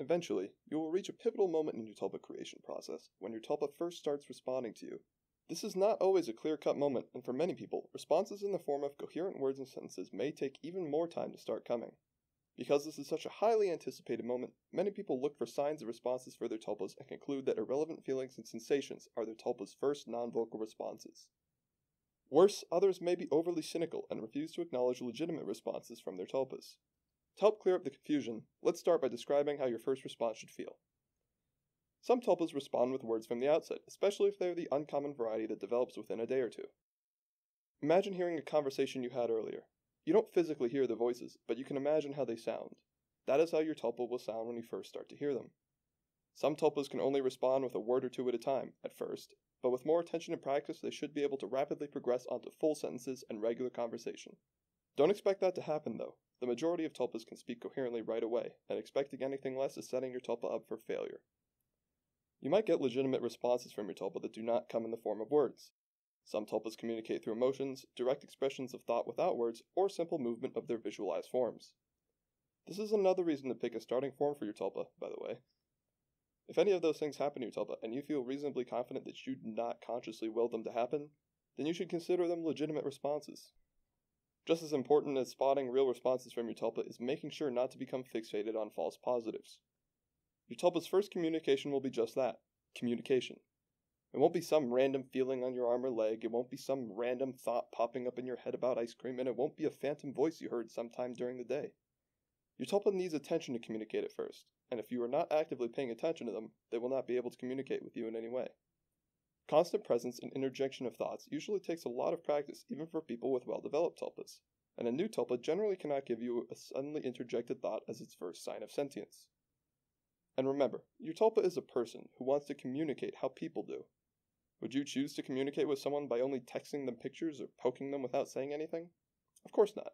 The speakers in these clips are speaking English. Eventually, you will reach a pivotal moment in your tulpa creation process when your tulpa first starts responding to you. This is not always a clear-cut moment, and for many people, responses in the form of coherent words and sentences may take even more time to start coming. Because this is such a highly anticipated moment, many people look for signs of responses for their tulpas and conclude that irrelevant feelings and sensations are their tulpa's first non-vocal responses. Worse, others may be overly cynical and refuse to acknowledge legitimate responses from their tulpas. To help clear up the confusion, let's start by describing how your first response should feel. Some tulpas respond with words from the outset, especially if they are the uncommon variety that develops within a day or two. Imagine hearing a conversation you had earlier. You don't physically hear the voices, but you can imagine how they sound. That is how your tulpa will sound when you first start to hear them. Some tulpas can only respond with a word or two at a time, at first, but with more attention and practice they should be able to rapidly progress onto full sentences and regular conversation. Don't expect that to happen though. The majority of tulpas can speak coherently right away, and expecting anything less is setting your tulpa up for failure. You might get legitimate responses from your tulpa that do not come in the form of words. Some tulpas communicate through emotions, direct expressions of thought without words, or simple movement of their visualized forms. This is another reason to pick a starting form for your tulpa, by the way. If any of those things happen to your tulpa, and you feel reasonably confident that you do not consciously will them to happen, then you should consider them legitimate responses. Just as important as spotting real responses from your tulpa is making sure not to become fixated on false positives. Your tulpa's first communication will be just that, communication. It won't be some random feeling on your arm or leg, it won't be some random thought popping up in your head about ice cream, and it won't be a phantom voice you heard sometime during the day. Your tulpa needs attention to communicate at first, and if you are not actively paying attention to them, they will not be able to communicate with you in any way. Constant presence and interjection of thoughts usually takes a lot of practice even for people with well-developed tulpas, and a new tulpa generally cannot give you a suddenly interjected thought as its first sign of sentience. And remember, your tulpa is a person who wants to communicate how people do. Would you choose to communicate with someone by only texting them pictures or poking them without saying anything? Of course not.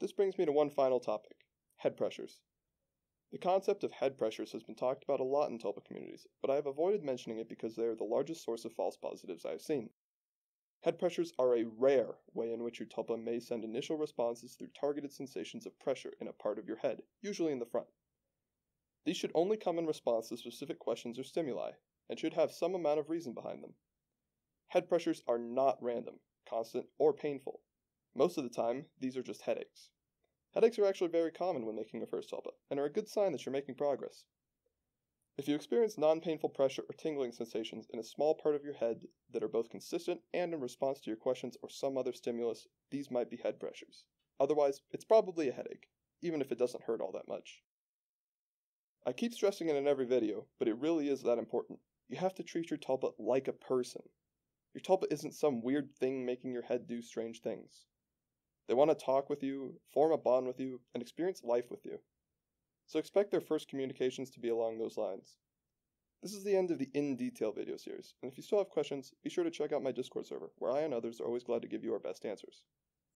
This brings me to one final topic, head pressures. The concept of head pressures has been talked about a lot in tulpa communities, but I have avoided mentioning it because they are the largest source of false positives I have seen. Head pressures are a rare way in which your tulpa may send initial responses through targeted sensations of pressure in a part of your head, usually in the front. These should only come in response to specific questions or stimuli, and should have some amount of reason behind them. Head pressures are not random, constant, or painful. Most of the time, these are just headaches. Headaches are actually very common when making a first tulpa, and are a good sign that you're making progress. If you experience non-painful pressure or tingling sensations in a small part of your head that are both consistent and in response to your questions or some other stimulus, these might be head pressures. Otherwise, it's probably a headache, even if it doesn't hurt all that much. I keep stressing it in every video, but it really is that important. You have to treat your tulpa like a person. Your tulpa isn't some weird thing making your head do strange things. They want to talk with you, form a bond with you, and experience life with you. So expect their first communications to be along those lines. This is the end of the In Detail video series, and if you still have questions, be sure to check out my Discord server, where I and others are always glad to give you our best answers.